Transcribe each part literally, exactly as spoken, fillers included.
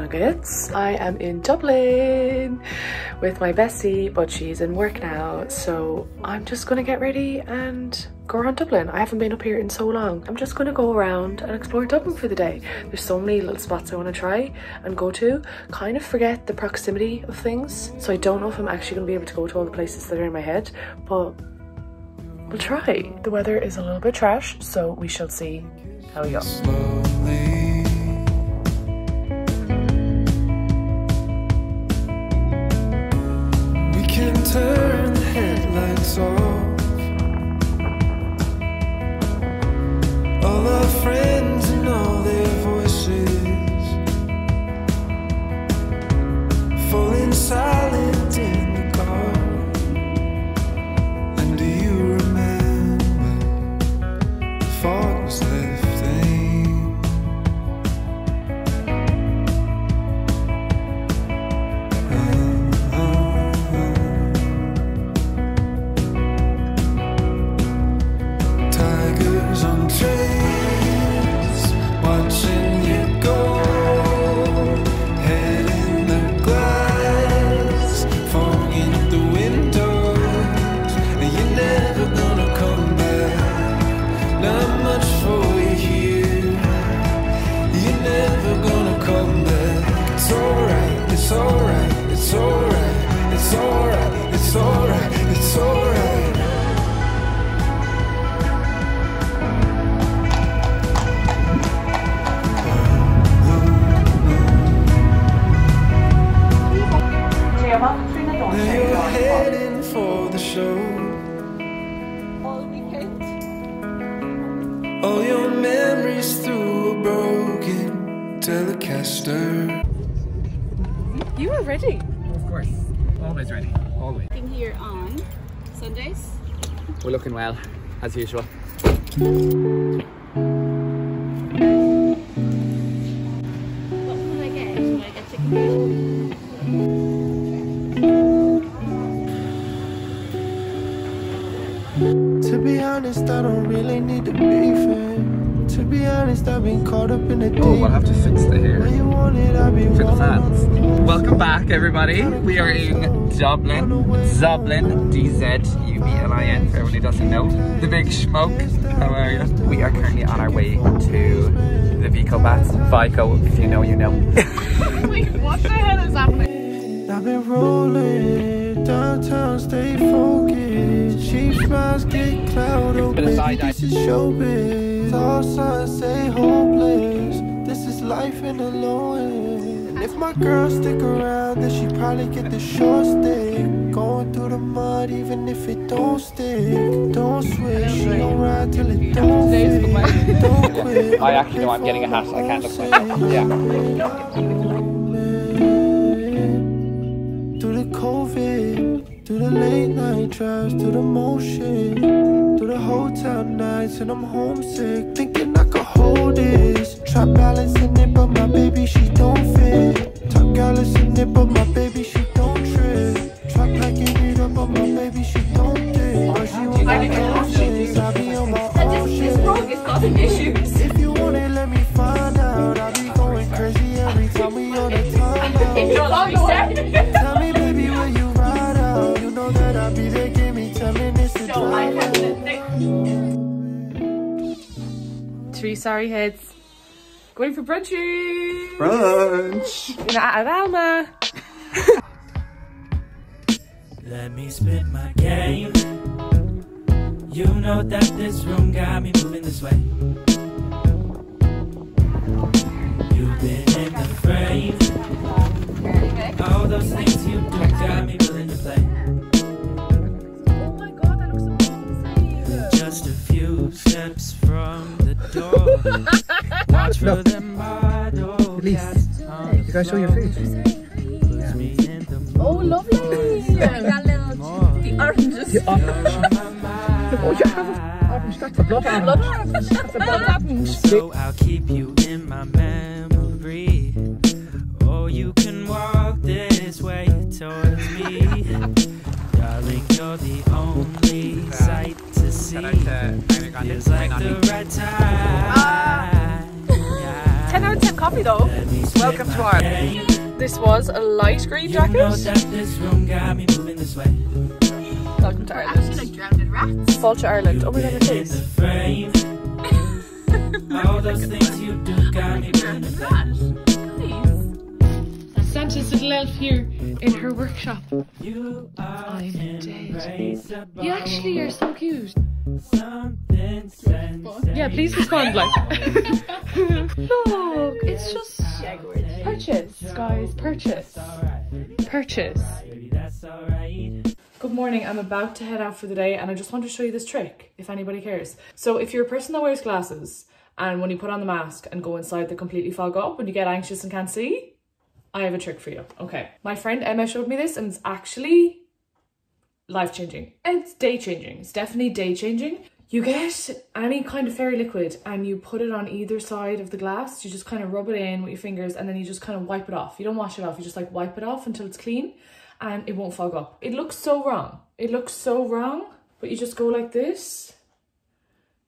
nuggets. I am in Dublin with my bestie, but she's in work now, so I'm just gonna get ready and go around Dublin. I haven't been up here in so long. I'm just gonna go around and explore Dublin for the day. There's so many little spots I want to try and go to. Kind of forget the proximity of things, so I don't know if I'm actually gonna be able to go to all the places that are in my head, but we'll try. The weather is a little bit trash, so we shall see how we go. Slowly. We can turn the headlights off. All our friends and all their voices falling silent in the car. And do you remember the fog was left? You are ready. Of course, always ready, always. Being here on Sundays. We're looking well, as usual. What will I get? Will I get chicken breast? To be honest, I don't really need to be fair. To be honest, I've been caught up in the deep. Oh, we'll have to fix the hair for the fans. Welcome back, everybody. We are in Dublin. Dublin, D Z U B L I N, for everybody who doesn't know. The big smoke. How are you? We are currently on our way to the Vico Baths. Vico, if you know, you know. Wait, what the hell is happening? I've been rolling downtown, stay focused. She smiles, get cloud open. This is showbiz. Thoughts I say hopeless. This is life in the low end. If my girl stick around, then she probably get the short stick. Going through the mud, even if it don't stick. Don't switch, she don't ride till it don't fit. Don't quit. I actually know I'm getting a hat, I can't look like that. Yeah. Through the COVID, through the late night drives, through the motion. The hotel nights and I'm homesick, thinking I could hold this. Try balancing it, but my baby she don't fit. Try balancing it, but my baby she don't trip. Try packing it up, but my baby she don't dip. Or she won't like options. I'll be on my own shit. It's causing issues. If you want it, let me find out. I'll be going crazy every time we on a timeout. Tell me, baby, will you ride out? You know that I'll be there. Give me ten minutes to drive. Three sorry heads. Going for brunchy! Brunch! In out of Alma! Let me spit my game. You know that this room got me moving this way. You've been in the frame. All those things you do got me willing to play. Oh my god, that looks amazing! Just a few steps from watch no. At least. You guys show your face. Yeah. Oh, lovely! That little the oranges. The orange. Oh, you have orange. That's a blood orange. That's a blood orange. So I'll keep you in my memory. Oh, you can walk this way towards me. Darling, you're the only sight to see. Feels like the right time. ten out of ten coffee though. Well welcome to Ireland. This was a light green jacket. Welcome to Ireland. Actually, like drowned rats. Fall to Ireland. Oh my god, my face. All those things you do got me drowned in rats. Santa's little elf here in her workshop. You are I'm dead. You actually are so cute. Yeah, please respond, like. Look, it's just purchase, guys. Purchase. Purchase. Good morning. I'm about to head out for the day, and I just want to show you this trick, if anybody cares. So, if you're a person that wears glasses, and when you put on the mask and go inside, they completely fog up, when you get anxious and can't see. I have a trick for you. Okay. My friend Emma showed me this and it's actually life-changing. It's day-changing. It's definitely day-changing. You get any kind of fairy liquid and you put it on either side of the glass. You just kind of rub it in with your fingers and then you just kind of wipe it off. You don't wash it off. You just like wipe it off until it's clean and it won't fog up. It looks so wrong. It looks so wrong, but you just go like this.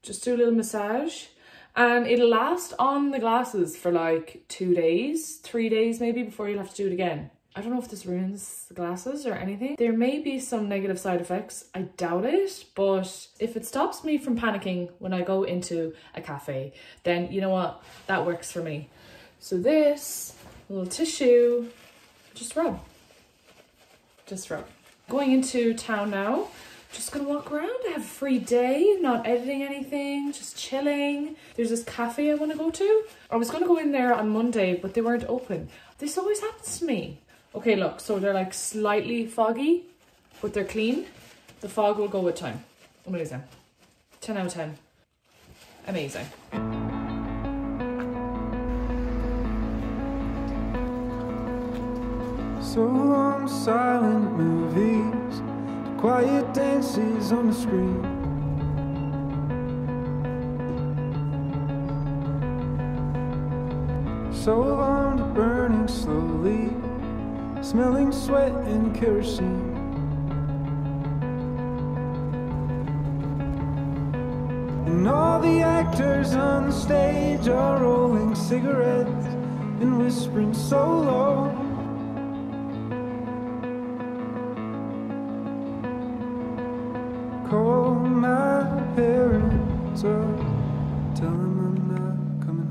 Just do a little massage. And it'll last on the glasses for like two days, three days maybe before you'll have to do it again. I don't know if this ruins the glasses or anything. There may be some negative side effects. I doubt it. But if it stops me from panicking when I go into a cafe, then you know what? That works for me. So this little tissue, just rub. Just rub. Going into town now. Just gonna walk around, I have a free day, not editing anything, just chilling. There's this cafe I wanna go to. I was gonna go in there on Monday, but they weren't open. This always happens to me. Okay, look, so they're like slightly foggy, but they're clean. The fog will go with time. Amazing. ten out of ten. Amazing. So long, silent movies. Quiet dances on the screen. So long to burning slowly, smelling sweat and kerosene. And all the actors on the stage are rolling cigarettes and whispering so low. Call my parents up, tell them I'm not coming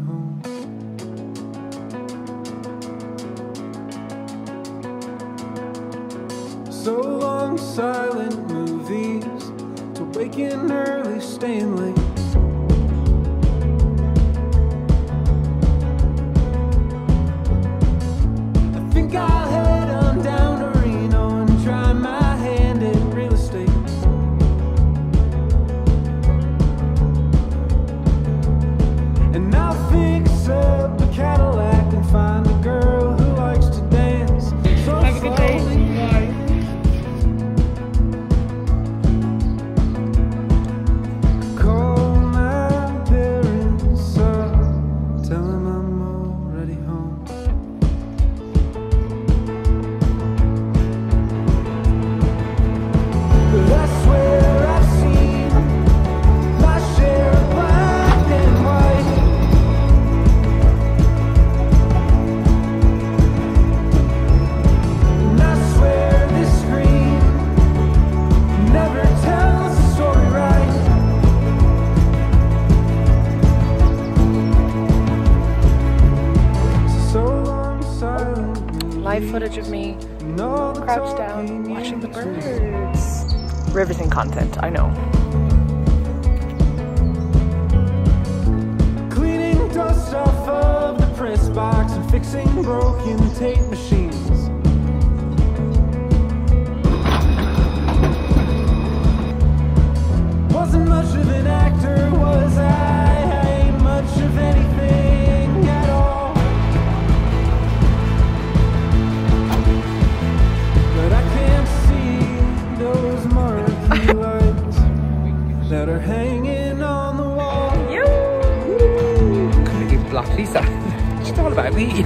home. So long, silent movies, to waking early, staying late. I think I'll head on down to Reno and try my hand at real estate. Footage of me crouched down watching the birds. Riveting content, I know. Cleaning dust off of the press box and fixing broken tape machines. Wasn't much of an actor, was I? I ain't much of anything at all. That are hanging on the wall. Yo! Couldn't have been blocked, Lisa. She's all about me.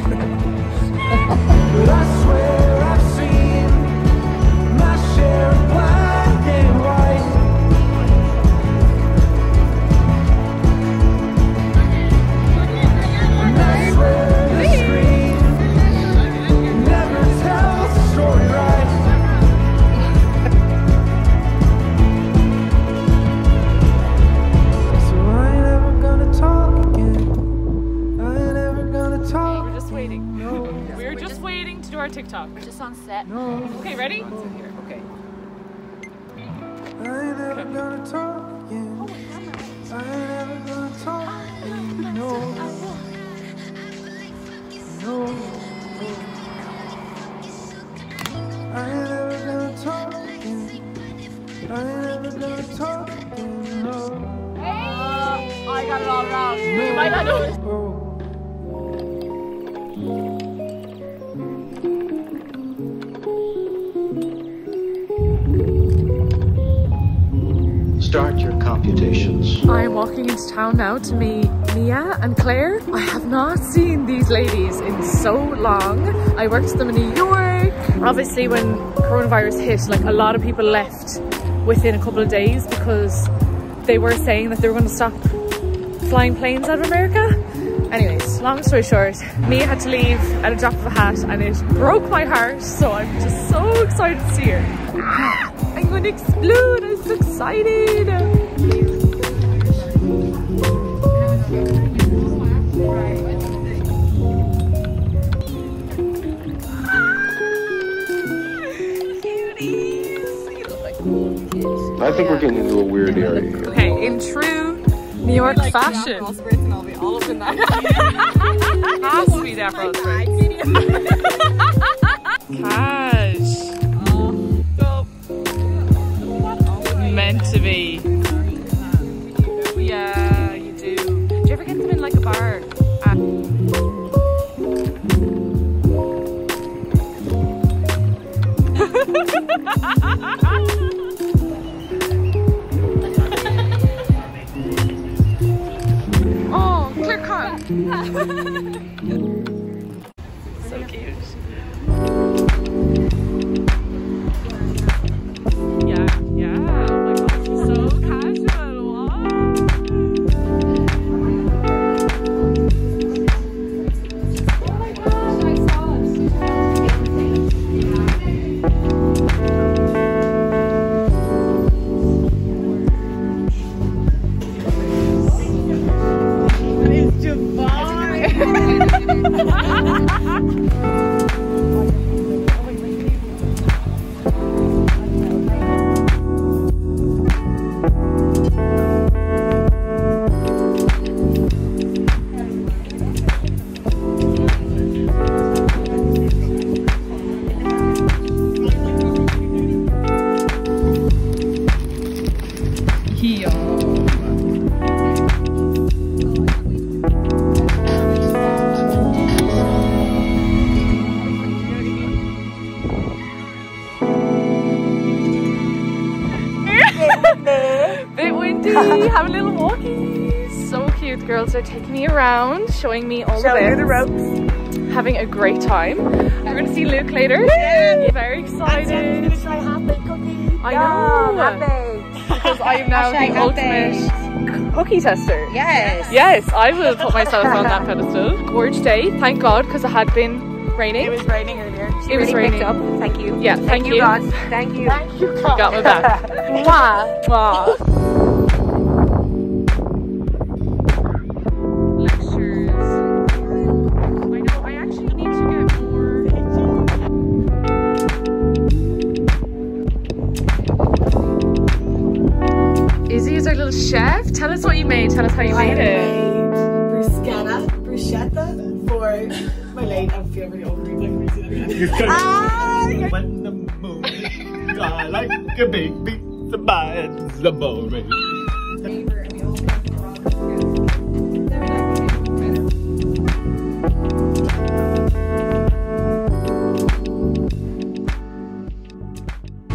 to do our TikTok. We're just on set. No. Okay, ready? On set here. Okay. I ain't never gonna talk again. Oh, nice. I ain't never gonna talk again. No. No. I ain't never gonna talk again. I ain't never gonna talk again. No. Hey. Uh, I got it all wrong. No. I got it. Start your computations. I'm walking into town now to meet Mia and Claire. I have not seen these ladies in so long. I worked with them in New York. Obviously when coronavirus hit, like a lot of people left within a couple of days because they were saying that they were going to stop flying planes out of America. Anyways, long story short, Mia had to leave at a drop of a hat and it broke my heart. So I'm just so excited to see her. I'm going to explode, I'm so excited! I think we're getting into a weird area here. Okay, in true New York like fashion. And I'll be all up in that. Pass me that Rosebird. Gosh. Meant to be. Yeah, you do. Do you ever get them in like a bar? Uh oh, clear cut. So cute. Have a little walkie. So cute. The girls are taking me around, showing me all showing the ropes. Having a great time. We're gonna see Luke later. Woo! Yeah, very excited. I'm gonna try half baked cookies. I know. Half baked. Because I am now the ultimate cookie tester. Yes. Yes, I will put myself on that pedestal. Gorge day. Thank God, because it had been raining. It was raining earlier. She it really was raining. Up. Thank you. Yeah. Thank, thank you, God. Thank you. Thank you, God. You got my back. Mwah. Mwah. Chef, tell us what you made. Tell us how you made, made it. Bruschetta, bruschetta for my late. I feel really overrated. I when the moon is I like a big pizza pie. It's the boring.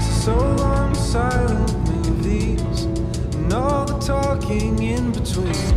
So long, silent. All the talking in between.